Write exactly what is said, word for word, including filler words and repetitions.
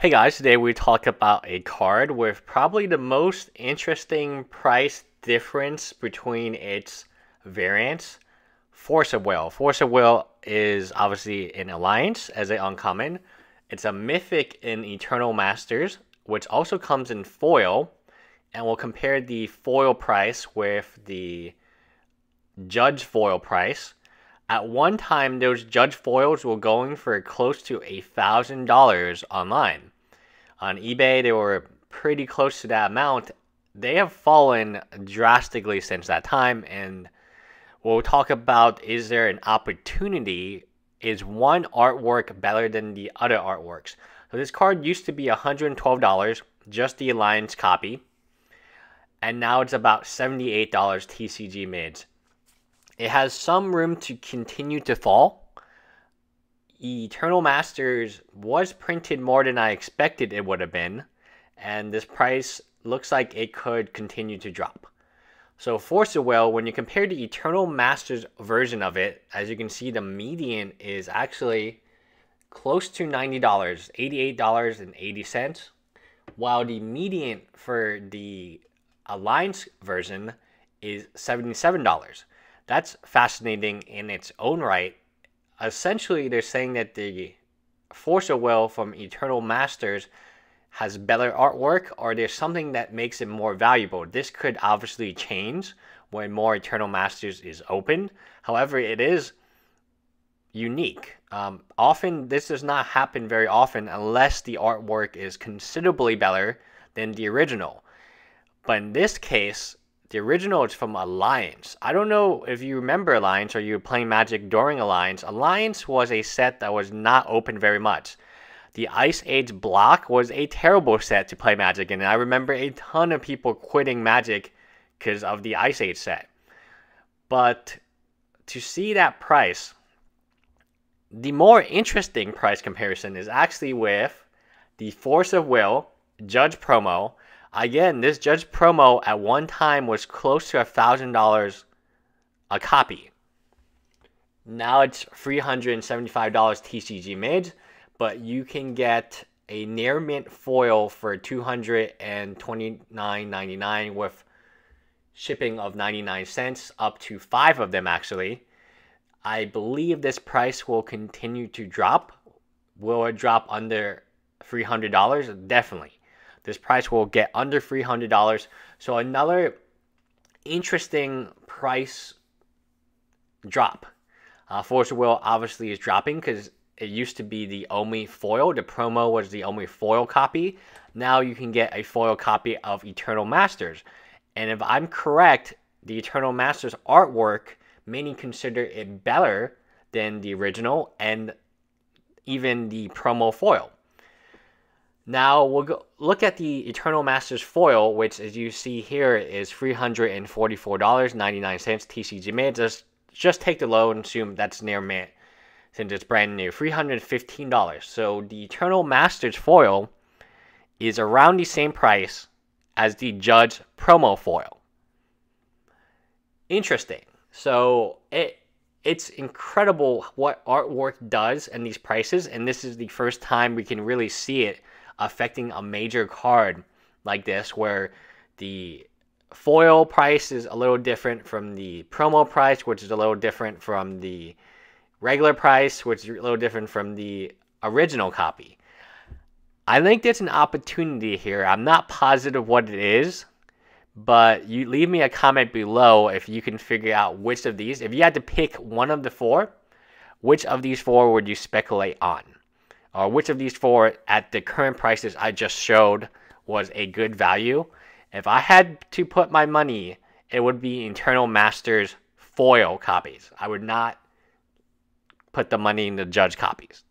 Hey guys, today we talk about a card with probably the most interesting price difference between its variants, Force of Will. Force of Will is obviously an Alliance as an uncommon. It's a mythic in Eternal Masters, which also comes in foil, and we'll compare the foil price with the Judge foil price. At one time, those Judge foils were going for close to one thousand dollars online. On eBay, they were pretty close to that amount. They have fallen drastically since that time, and we'll talk about, is there an opportunity? Is one artwork better than the other artworks? So this card used to be one hundred twelve dollars, just the Alliance copy, and now it's about seventy-eight dollars T C G mids. It has some room to continue to fall. Eternal Masters was printed more than I expected it would have been, and this price looks like it could continue to drop. So Force of Will, when you compare the Eternal Masters version of it, as you can see, the median is actually close to ninety dollars, eighty-eight dollars and eighty cents, while the median for the Alliance version is seventy-seven dollars. That's fascinating in its own right. Essentially, they're saying that the Force of Will from Eternal Masters has better artwork, or there's something that makes it more valuable. This could obviously change when more Eternal Masters is opened. However, it is unique. Um, often, this does not happen very often unless the artwork is considerably better than the original. But in this case, the original is from Alliance. I don't know if you remember Alliance or you were playing Magic during Alliance. Alliance was a set that was not open very much. The Ice Age block was a terrible set to play Magic in, and I remember a ton of people quitting Magic because of the Ice Age set. But to see that price, the more interesting price comparison is actually with the Force of Will Judge Promo. Again, this Judge Promo at one time was close to one thousand dollars a copy. Now it's three hundred seventy-five dollars T C G mid, but you can get a near mint foil for two hundred twenty-nine ninety-nine with shipping of ninety-nine cents, up to five of them actually. I believe this price will continue to drop. Will it drop under three hundred dollars? Definitely. This price will get under three hundred dollars. So another interesting price drop. Uh, Force of Will obviously is dropping because it used to be the only foil. The promo was the only foil copy. Now you can get a foil copy of Eternal Masters. And if I'm correct, the Eternal Masters artwork, many consider it better than the original and even the promo foil. Now we'll go look at the Eternal Masters foil, which as you see here is three hundred forty-four dollars and ninety-nine cents T C G mid. Just, just take the low and assume that's near mint since it's brand new. three hundred fifteen dollars. So the Eternal Masters foil is around the same price as the Judge Promo foil. Interesting. So it it's incredible what artwork does and these prices, and this is the first time we can really see it affecting a major card like this, where the foil price is a little different from the promo price, which is a little different from the regular price, which is a little different from the original copy. I think there's an opportunity here. I'm not positive what it is, but you leave me a comment below if you can figure out which of these, if you had to pick one of the four, which of these four would you speculate on? Or which of these four at the current prices I just showed was a good value? If I had to put my money, it would be Eternal Masters foil copies. I would not put the money in the Judge copies.